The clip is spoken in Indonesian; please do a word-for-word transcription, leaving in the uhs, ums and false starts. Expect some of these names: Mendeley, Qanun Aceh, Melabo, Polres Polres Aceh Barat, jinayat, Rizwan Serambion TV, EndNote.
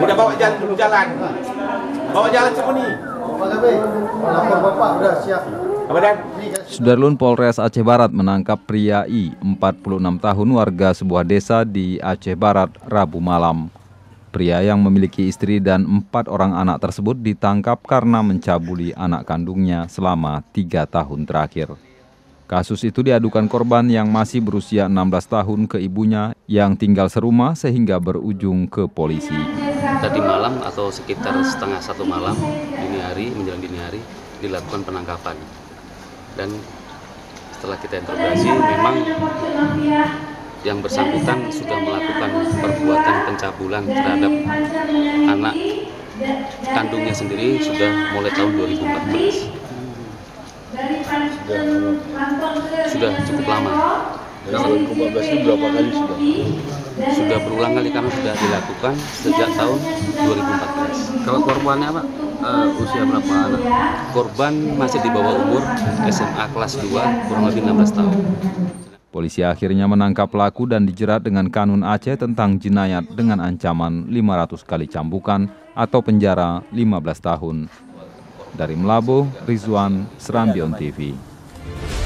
udah bawa jalan dulu jalan, bawa jalan sembunyi. Lapor bapak udah siap. Sudarlun Polres Aceh Barat menangkap pria I, empat puluh enam tahun, warga sebuah desa di Aceh Barat, Rabu malam. Pria yang memiliki istri dan empat orang anak tersebut ditangkap karena mencabuli anak kandungnya selama tiga tahun terakhir. Kasus itu diadukan korban yang masih berusia enam belas tahun ke ibunya yang tinggal serumah sehingga berujung ke polisi. Tadi malam atau sekitar setengah satu malam dini hari, menjelang dini hari dilakukan penangkapan. Dan setelah kita interogasi, memang yang bersangkutan sudah melakukan perbuatan pencabulan terhadap anak kandungnya sendiri sudah mulai tahun dua ribu empat belas. Sudah, sudah cukup lama. Tahun dua ribu empat belas itu berapa kali sudah? Sudah berulang kali karena sudah dilakukan sejak tahun dua ribu empat belas. Kalau korbannya apa? Uh, usia berapa anak? Korban masih di bawah umur S M A kelas dua, kurang lebih enam belas tahun. Polisi akhirnya menangkap pelaku dan dijerat dengan Qanun Aceh tentang jinayat dengan ancaman lima ratus kali cambukan atau penjara lima belas tahun. Dari Melabo, Rizwan, Serambion T V.